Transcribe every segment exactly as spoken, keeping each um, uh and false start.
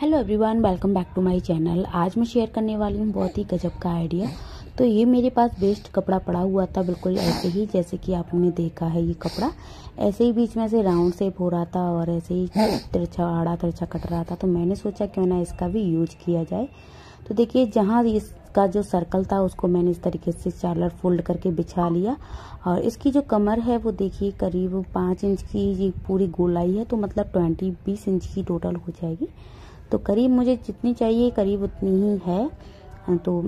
Hello everyone, welcome back to my channel. आज मैं share करने वाली हूँ बहुत ही गजब का आइडिया। तो ये मेरे पास वेस्ट कपड़ा पड़ा हुआ था, बिल्कुल ऐसे ही जैसे कि आपने देखा है। ये कपड़ा ऐसे ही बीच में से राउंड शेप हो रहा था और ऐसे ही तिरछा आड़ा तिरछा कट रहा था। तो मैंने सोचा क्यों ना इसका भी यूज किया जाए। तो देखिए, जहाँ इसका जो सर्कल था उसको मैंने इस तरीके से चादर फोल्ड करके बिछा लिया और इसकी जो कमर है वो देखिए करीब पाँच इंच की ये पूरी गोलाई है, तो मतलब ट्वेंटी बीस इंच की टोटल हो जाएगी। तो करीब मुझे जितनी चाहिए करीब उतनी ही है। तो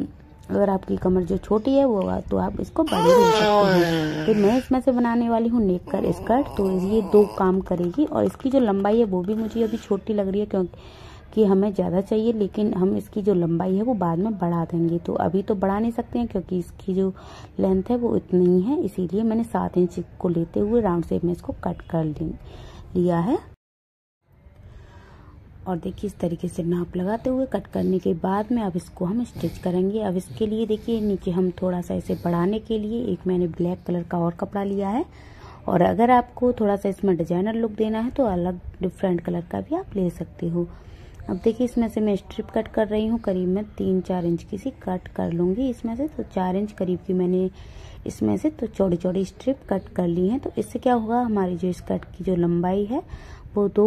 अगर आपकी कमर जो छोटी है वो तो आप इसको बड़ी ले सकते हैं। फिर मैं इसमें से बनाने वाली हूँ नेक कर स्कर्ट, तो ये दो काम करेगी। और इसकी जो लंबाई है वो भी मुझे अभी छोटी लग रही है क्योंकि हमें ज़्यादा चाहिए, लेकिन हम इसकी जो लंबाई है वो बाद में बढ़ा देंगे। तो अभी तो बढ़ा नहीं सकते हैं क्योंकि इसकी जो लेंथ है वो इतनी ही है, इसीलिए मैंने सात इंच को लेते हुए राउंड शेप में इसको कट कर लिया है। और देखिए, इस तरीके से नाप लगाते हुए कट करने के बाद में अब इसको हम स्टिच करेंगे। अब इसके लिए देखिए नीचे हम थोड़ा सा इसे बढ़ाने के लिए एक मैंने ब्लैक कलर का और कपड़ा लिया है। और अगर आपको थोड़ा सा इसमें डिजाइनर लुक देना है तो अलग डिफरेंट कलर का भी आप ले सकते हो। अब देखिए, इसमें से मैं स्ट्रिप कट कर रही हूँ, करीब मैं तीन चार इंच की सी कट कर लूँगी इसमें से। तो चार इंच करीब की मैंने इसमें से तो चौड़ी चौड़ी स्ट्रिप कट कर ली है। तो इससे क्या होगा, हमारी जो स्कर्ट की जो लंबाई है वो दो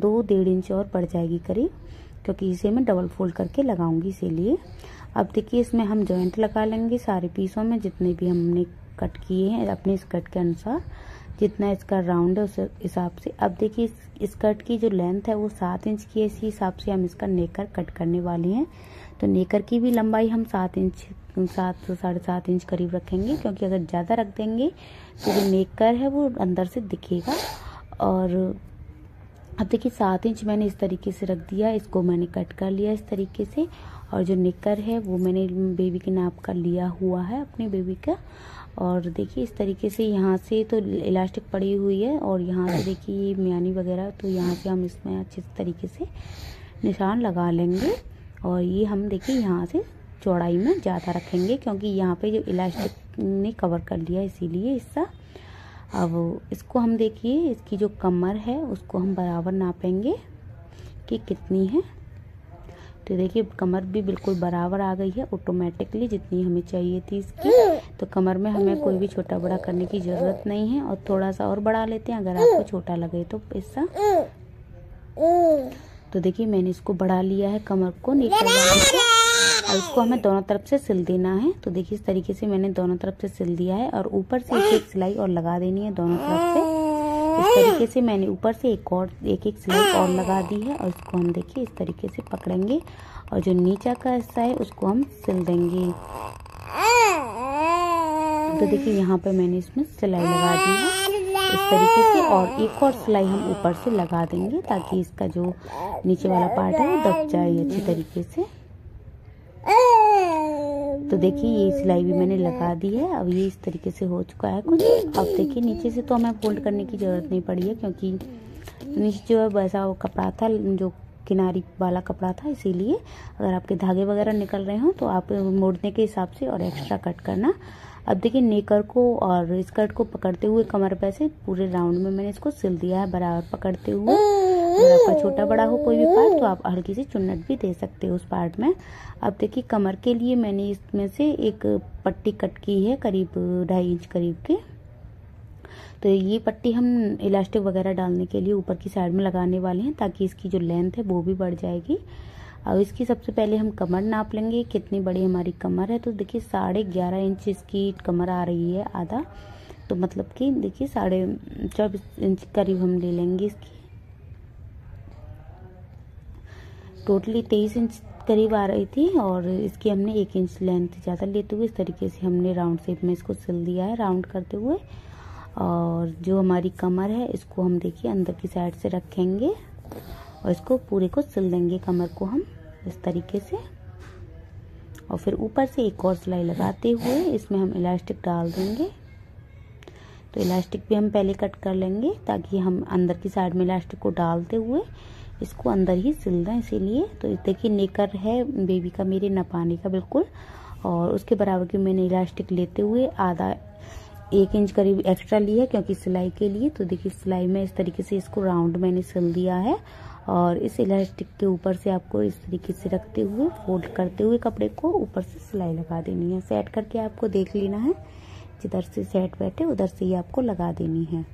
दो डेढ़ इंच और बढ़ जाएगी करीब, क्योंकि इसे मैं डबल फोल्ड करके लगाऊंगी इसीलिए। अब देखिए, इसमें हम जॉइंट लगा लेंगे सारे पीसों में जितने भी हमने कट किए हैं अपने स्कर्ट के अनुसार, जितना इसका राउंड है उस हिसाब से। अब देखिए, इस स्कर्ट की जो लेंथ है वो सात इंच की है, इसी हिसाब से हम इसका नेकर कट करने वाले हैं। तो नेकर की भी लंबाई हम सात इंच सात से साढ़े सात इंच करीब रखेंगे, क्योंकि अगर ज़्यादा रख देंगे तो जो नेकर है वो अंदर से दिखेगा। और अब देखिए, सात इंच मैंने इस तरीके से रख दिया, इसको मैंने कट कर लिया इस तरीके से। और जो नेकर है वो मैंने बेबी के नाप का लिया हुआ है अपने बेबी का। और देखिए, इस तरीके से यहाँ से तो इलास्टिक पड़ी हुई है और यहाँ से देखिए ये म्यानी वगैरह, तो यहाँ से हम इसमें अच्छे तरीके से निशान लगा लेंगे। और ये हम देखिए यहाँ से चौड़ाई में ज़्यादा रखेंगे क्योंकि यहाँ पे जो इलास्टिक ने कवर कर लिया इसीलिए हिस्सा। अब इसको हम देखिए, इसकी जो कमर है उसको हम बराबर नापेंगे कि कितनी है। तो देखिए, कमर भी बिल्कुल बराबर आ गई है ऑटोमेटिकली जितनी हमें चाहिए थी इसकी। तो कमर में हमें कोई भी छोटा बड़ा करने की ज़रूरत नहीं है। और थोड़ा सा और बढ़ा लेते हैं अगर आपको छोटा लगे तो हिस्सा। तो देखिए, मैंने इसको बढ़ा लिया है कमर को नीचे, और इसको हमें दोनों तरफ से सिल देना है। तो देखिए, इस तरीके से मैंने दोनों तरफ से सिल दिया है और ऊपर से एक एक सिलाई और लगा देनी है दोनों तरफ से। इस तरीके से मैंने ऊपर से एक और एक एक सिलाई और लगा दी है। और इसको हम देखिए इस तरीके से पकड़ेंगे और जो नीचे का हिस्सा है उसको हम सिल देंगे। तो देखिए, यहाँ पे मैंने इसमें सिलाई लगा दी है इस तरीके से, और एक और सिलाई हम ऊपर से लगा देंगे ताकि इसका जो नीचे वाला पार्ट है वो दब जाए अच्छी तरीके से। तो देखिए, ये सिलाई भी मैंने लगा दी है। अब ये इस तरीके से हो चुका है कुछ। अब देखिए, नीचे से तो हमें फोल्ड करने की ज़रूरत नहीं पड़ी है क्योंकि नीचे जो है वैसा वो कपड़ा था, जो किनारी वाला कपड़ा था, इसीलिए। अगर आपके धागे वगैरह निकल रहे हों तो आप मोड़ने के हिसाब से और एक्स्ट्रा कट करना। अब देखिए, नेकर को और स्कर्ट को पकड़ते हुए कमर पे से पूरे राउंड में मैंने इसको सिल दिया है बराबर पकड़ते हुए। अगर आपका छोटा बड़ा हो कोई भी पार्ट तो आप हल्की सी चुन्नट भी दे सकते हो उस पार्ट में। अब देखिए, कमर के लिए मैंने इसमें से एक पट्टी कट की है करीब ढाई इंच करीब के। तो ये पट्टी हम इलास्टिक वगैरह डालने के लिए ऊपर की साइड में लगाने वाले हैं ताकि इसकी जो लेंथ है वो भी बढ़ जाएगी। अब इसकी सबसे पहले हम कमर नाप लेंगे कितनी बड़ी हमारी कमर है। तो देखिए, साढ़े ग्यारह इंच इसकी कमर आ रही है आधा, तो मतलब कि देखिए साढ़े चौबीस इंच करीब हम ले लेंगे इसकी। टोटली तेईस इंच करीब आ रही थी और इसकी हमने एक इंच लेंथ ज़्यादा लेते हुए इस तरीके से हमने राउंड शेप में इसको सिल दिया है राउंड करते हुए। और जो हमारी कमर है इसको हम देखिए अंदर की साइड से रखेंगे और इसको पूरे को सिल देंगे कमर को हम इस तरीके से। और फिर ऊपर से एक और सिलाई लगाते हुए इसमें हम इलास्टिक डाल देंगे। तो इलास्टिक भी हम पहले कट कर लेंगे ताकि हम अंदर की साइड में इलास्टिक को डालते हुए इसको अंदर ही सिल दें इसीलिए। तो देखिए, नेकर है बेबी का मेरे नपाने का बिल्कुल, और उसके बराबर की मैंने इलास्टिक लेते हुए आधा एक इंच करीब एक्स्ट्रा लिया है क्योंकि सिलाई के लिए। तो देखिए, सिलाई में इस तरीके से इसको राउंड मैंने सिल दिया है। और इस इलास्टिक के ऊपर से आपको इस तरीके से रखते हुए फोल्ड करते हुए कपड़े को ऊपर से सिलाई लगा देनी है। सेट करके आपको देख लेना है, जिधर से सेट बैठे उधर से ही आपको लगा देनी है।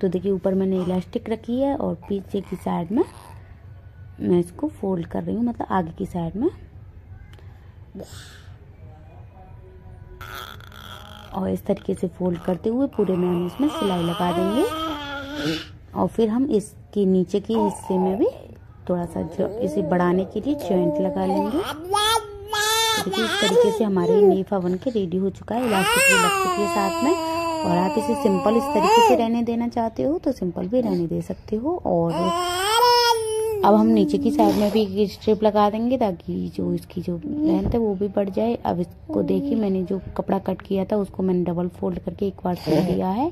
तो देखिए ऊपर मैंने इलास्टिक रखी है और पीछे की साइड में मैं इसको फोल्ड कर रही हूँ, मतलब आगे की साइड में, और इस तरीके से फोल्ड करते हुए पूरे में हम इसमें सिलाई लगा देंगे। और फिर हम इसके नीचे के हिस्से में भी थोड़ा सा इसे बढ़ाने के लिए जॉइंट लगा लेंगे। देखिए इस तरीके से हमारे नीफा बन के रेडी हो चुका है इलास्टिक के इलास्टिक के साथ में। और आप इसे सिंपल इस तरीके से रहने देना चाहते हो तो सिंपल भी रहने दे सकते हो। और अब हम नीचे की साइड में भी एक स्ट्रिप लगा देंगे ताकि जो इसकी जो लेंथ है वो भी बढ़ जाए। अब इसको देखिए मैंने जो कपड़ा कट किया था उसको मैंने डबल फोल्ड करके एक बार सिल दिया है,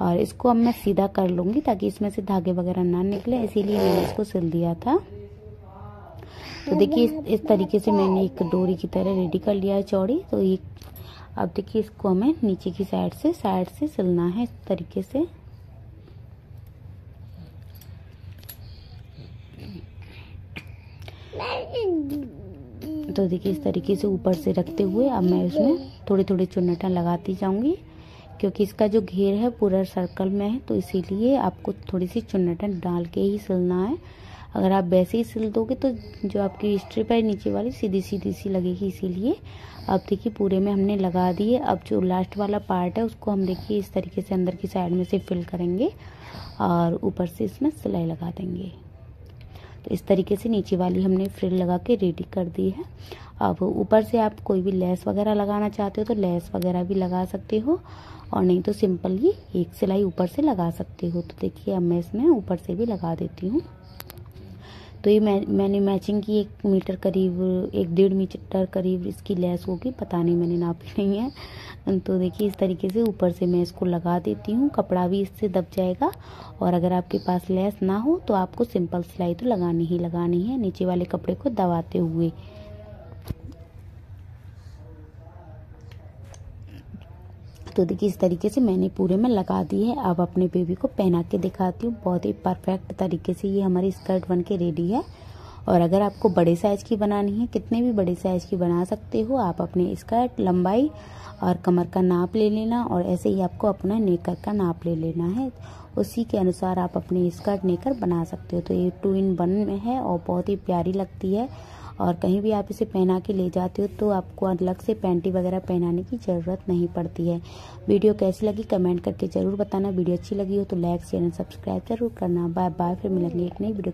और इसको अब मैं सीधा कर लूँगी ताकि इसमें से धागे वगैरह ना निकले, इसीलिए मैंने इसको सिल दिया था। तो देखिए इस, इस तरीके से मैंने एक डोरी की तरह रेडी कर लिया है चौड़ी। तो ये अब देखिए इसको हमें नीचे की साइड से साइड से सिलना है इस तरीके से। तो देखिए इस तरीके से ऊपर से रखते हुए अब मैं इसमें थोड़ी थोड़ी चुन्नटा लगाती जाऊंगी, क्योंकि इसका जो घेर है पूरा सर्कल में है, तो इसीलिए आपको थोड़ी सी चुन्नटा डाल के ही सिलना है। अगर आप वैसे ही सिल दोगे तो जो आपकी स्ट्रिप है नीचे वाली सीधी सीधी सी लगेगी, इसीलिए। अब देखिए पूरे में हमने लगा दिए। अब जो लास्ट वाला पार्ट है उसको हम देखिए इस तरीके से अंदर की साइड में से फिल करेंगे और ऊपर से इसमें सिलाई लगा देंगे। तो इस तरीके से नीचे वाली हमने फ्रिल लगा के रेडी कर दी है। अब ऊपर से आप कोई भी लेस वगैरह लगाना चाहते हो तो लेस वगैरह भी लगा सकते हो, और नहीं तो सिंपल ही एक सिलाई ऊपर से लगा सकते हो। तो देखिए अब मैं इसमें ऊपर से भी लगा देती हूँ। तो ये मैं मैंने मैचिंग की एक मीटर करीब एक डेढ़ मीटर करीब इसकी लेस होगी, पता नहीं मैंने नापी नहीं है। तो देखिए इस तरीके से ऊपर से मैं इसको लगा देती हूँ, कपड़ा भी इससे दब जाएगा। और अगर आपके पास लेस ना हो तो आपको सिंपल सिलाई तो लगानी ही लगानी है, नीचे वाले कपड़े को दबाते हुए। तो देखिए इस तरीके से मैंने पूरे में लगा दी है। अब अपने बेबी को पहना के दिखाती हूँ। बहुत ही परफेक्ट तरीके से ये हमारी स्कर्ट बन के रेडी है। और अगर आपको बड़े साइज़ की बनानी है, कितने भी बड़े साइज़ की बना सकते हो आप। अपने स्कर्ट लंबाई और कमर का नाप ले लेना, और ऐसे ही आपको अपना नेकर का नाप ले लेना है, उसी के अनुसार आप अपनी स्कर्ट नेकर बना सकते हो। तो ये टू इन वन में है और बहुत ही प्यारी लगती है। और कहीं भी आप इसे पहना के ले जाते हो तो आपको अलग से पैंटी वगैरह पहनाने की ज़रूरत नहीं पड़ती है। वीडियो कैसी लगी कमेंट करके ज़रूर बताना। वीडियो अच्छी लगी हो तो लाइक शेयर एंड सब्सक्राइब जरूर करना। बाय बाय, फिर मिलेंगे एक नई वीडियो।